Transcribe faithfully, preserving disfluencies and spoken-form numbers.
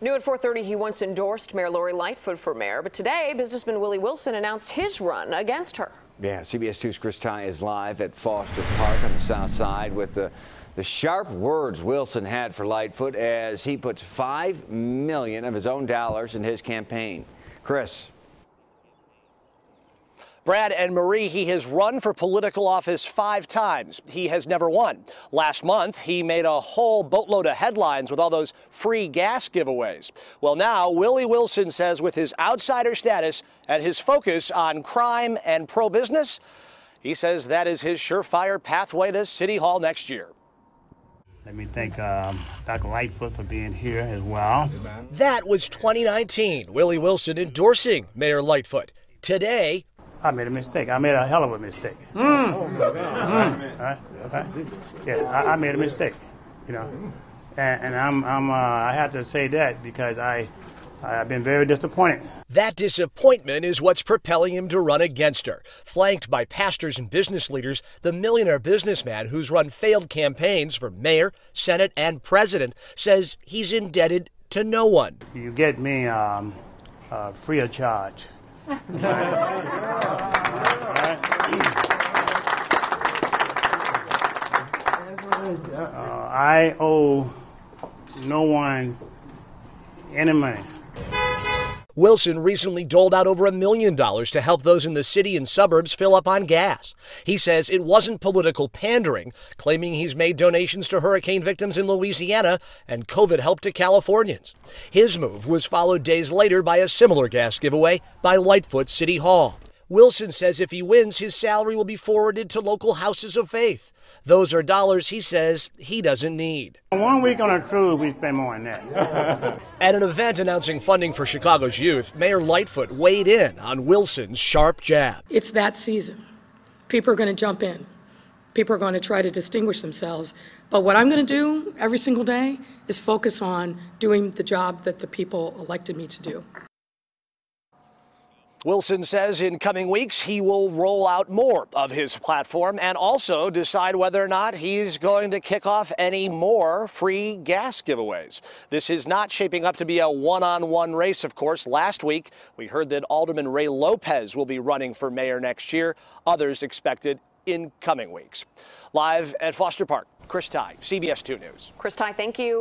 New at four thirty, he once endorsed Mayor Lori Lightfoot for mayor, but today, businessman Willie Wilson announced his run against her. Yeah, C B S two's Chris Tye is live at Foster Park on the south side with the, the sharp words Wilson had for Lightfoot as he puts five million dollars of his own dollars in his campaign. Chris. Brad and Marie, he has run for political office five times. He has never won. Last month, he made a whole boatload of headlines with all those free gas giveaways. Well, now, Willie Wilson says with his outsider status and his focus on crime and pro-business, he says that is his surefire pathway to City Hall next year. Let me thank um, Doctor Lightfoot for being here as well. That was twenty nineteen, Willie Wilson endorsing Mayor Lightfoot. Today, I made a mistake. I made a hell of a mistake. Mm. Oh, my God. Mm. All right. All right. Yeah, I, I made a mistake, you know, and, and I'm, I'm, uh, I have to say that because I, I've been very disappointed. That disappointment is what's propelling him to run against her. Flanked by pastors and business leaders, the millionaire businessman who's run failed campaigns for mayor, senate, and president says he's indebted to no one. You get me um, uh, free of charge. All right. All right. Uh, I owe no one any money. Wilson recently doled out over a million dollars to help those in the city and suburbs fill up on gas. He says it wasn't political pandering, claiming he's made donations to hurricane victims in Louisiana and COVID help to Californians. His move was followed days later by a similar gas giveaway by Lightfoot City Hall. Wilson says if he wins, his salary will be forwarded to local houses of faith. Those are dollars he says he doesn't need. One week on a cruise, we spend more than that. At an event announcing funding for Chicago's youth, Mayor Lightfoot weighed in on Wilson's sharp jab. It's that season. People are going to jump in. People are going to try to distinguish themselves. But what I'm going to do every single day is focus on doing the job that the people elected me to do. Wilson says in coming weeks he will roll out more of his platform and also decide whether or not he's going to kick off any more free gas giveaways. This is not shaping up to be a one-on-one race, of course. Last week, we heard that Alderman Ray Lopez will be running for mayor next year. Others expected in coming weeks. Live at Foster Park, Chris Tye, C B S two News. Chris Tye, thank you.